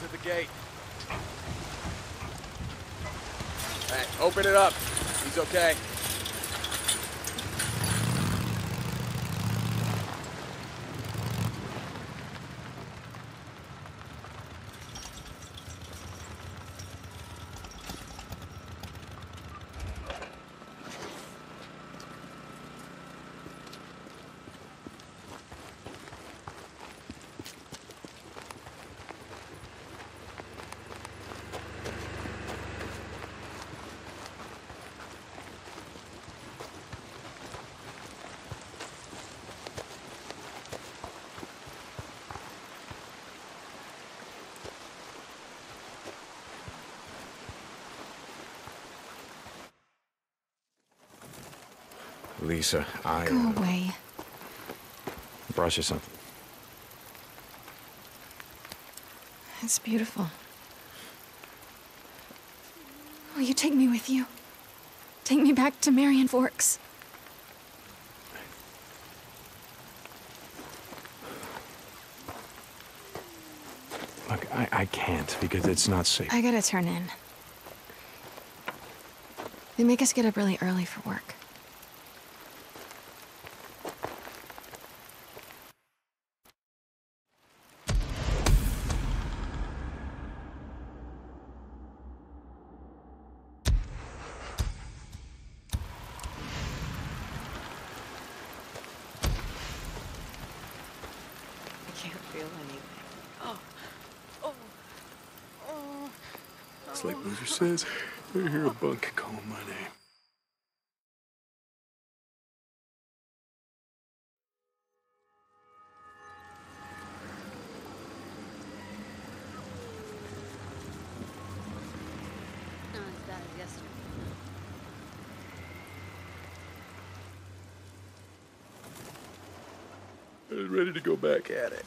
Al's at the gate. All right, open it up. He's okay. Lisa, I... Go away. Brought you something. It's beautiful. Will you take me with you? Take me back to Marion Forks. Look, I can't because it's not safe. I gotta turn in. They make us get up really early for work. Says, I hear a bunk calling my name. Not as bad as yesterday. I was ready to go back at it.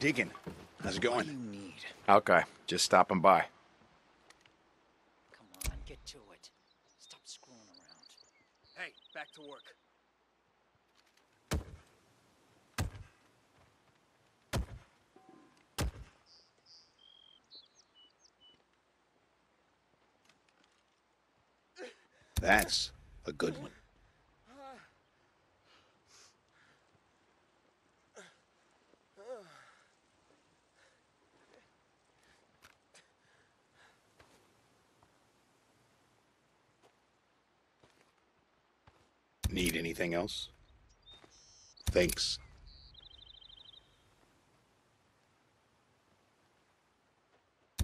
Deacon, how's it going? What do you need? Al-Kai, just stopping by. Come on, get to it. Stop screwing around. Hey, back to work. That's a good one. Need anything else? Thanks.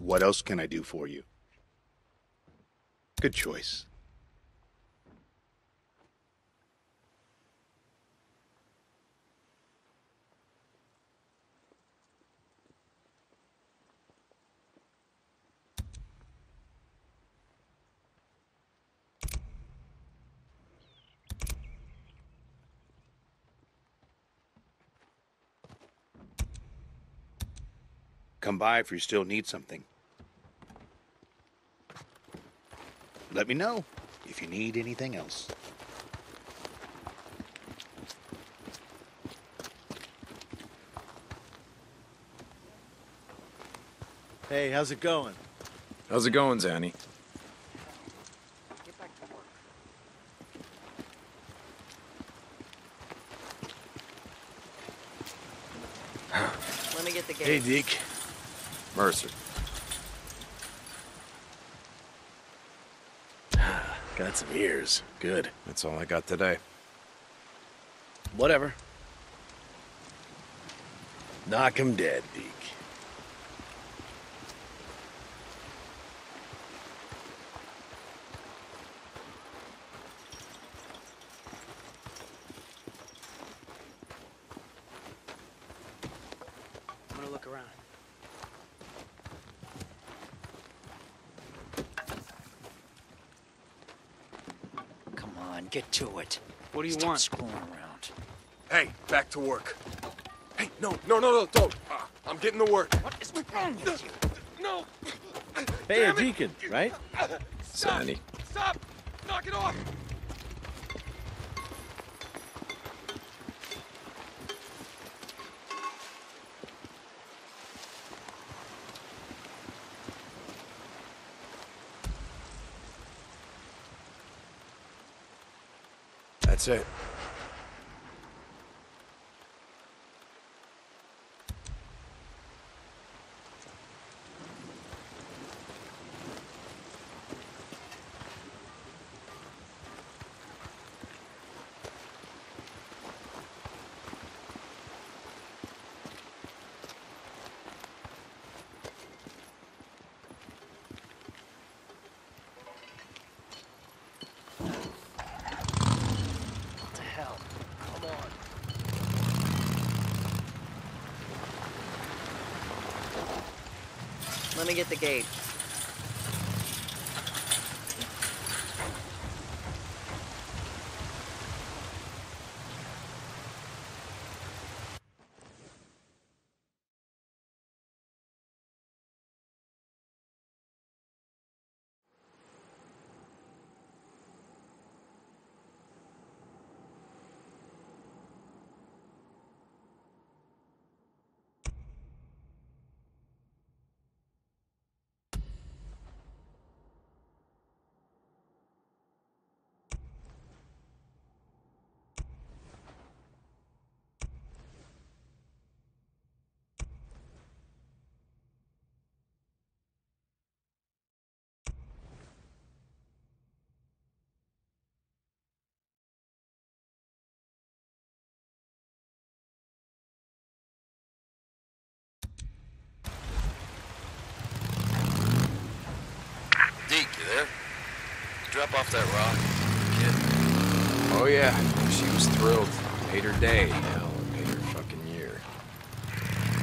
What else can I do for you? Good choice. Come by if you still need something. Let me know if you need anything else. Hey, how's it going? How's it going, Zanny? Get back to work. Let me get the game. Hey, Deke. Mercer. Got some ears. Good. That's all I got today. Whatever. Knock him dead, Deke. I'm gonna look around. Get to it. What do you want? Stop screwing around. Hey, back to work. Hey, no, don't. I'm getting to work. What is wrong with you? No. Hey, a deacon, right? Sonny. Stop! Knock it off! That's it. Let me get the gate. Drop off that rock, kid. Oh yeah, she was thrilled. Paid her day, hell, paid her fucking year.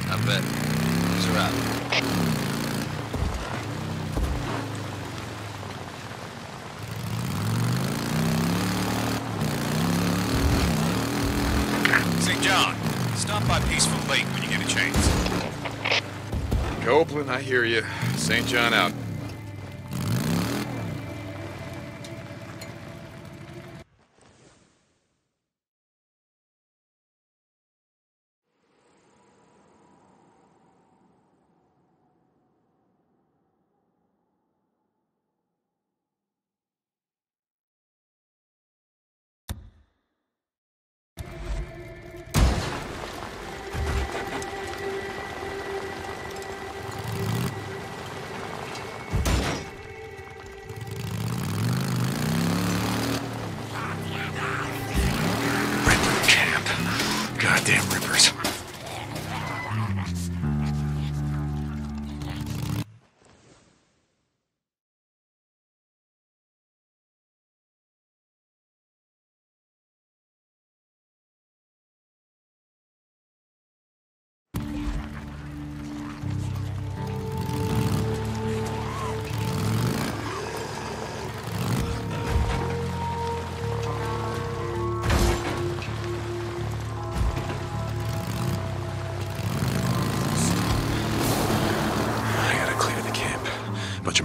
I bet. She's right. St. John, stop by Peaceful Lake when you get a chance. Copeland, I hear you. St. John out.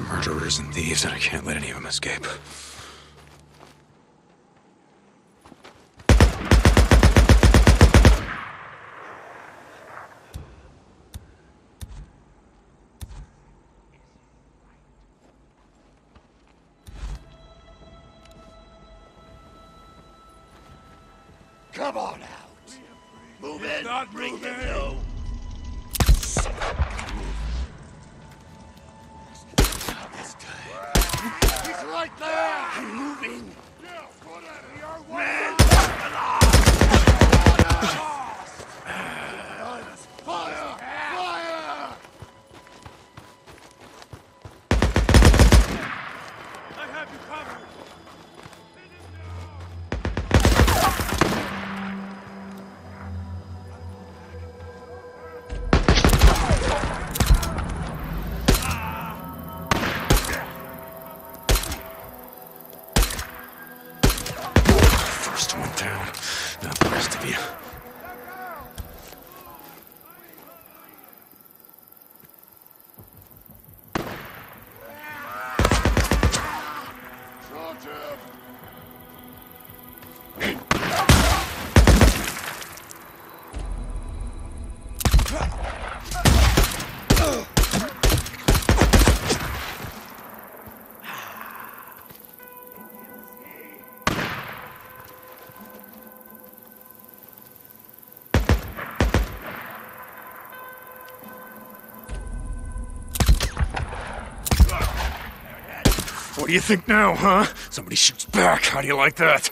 Murderers and thieves, and I can't let any of them escape. Come on out! Move in! Not bring them in! Right there! I'm moving! Yeah, put it your way! Man! Fire! Fire! I have you covered! town. Now the rest of you. What do you think now, huh? Somebody shoots back. How do you like that?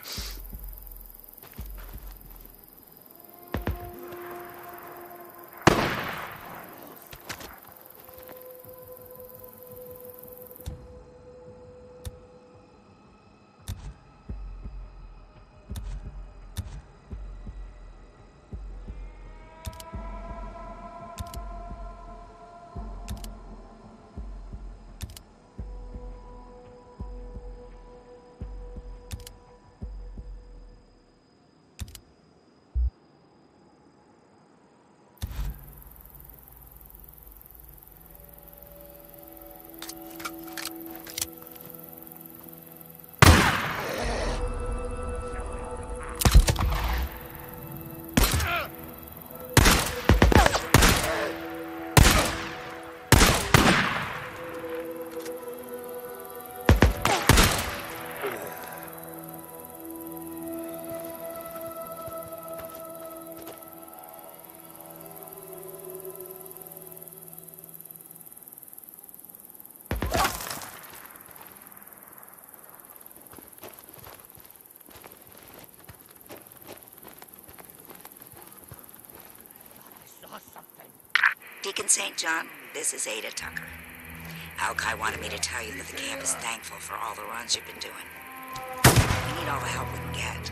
Deacon St. John, this is Ada Tucker. Al-Kai wanted me to tell you that the camp is thankful for all the runs you've been doing. We need all the help we can get.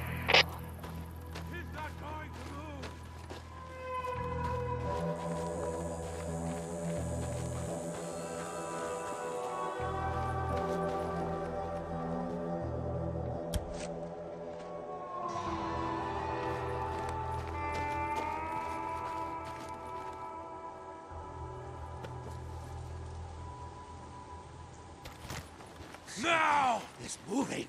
Now! It's moving.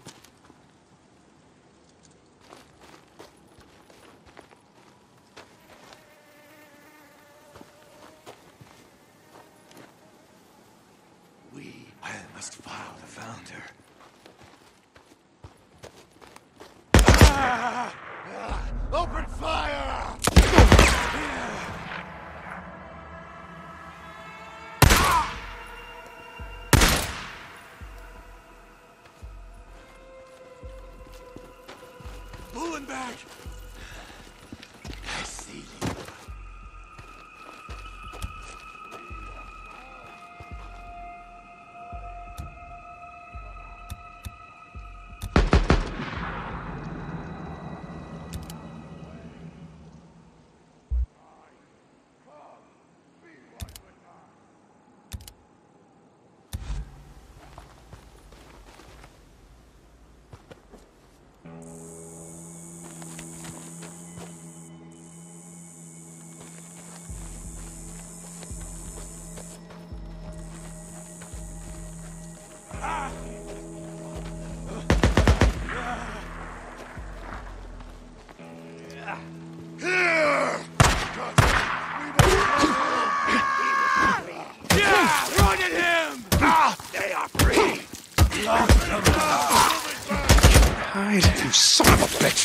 I must follow the founder. Open fire! Back. I see you. You son of a bitch!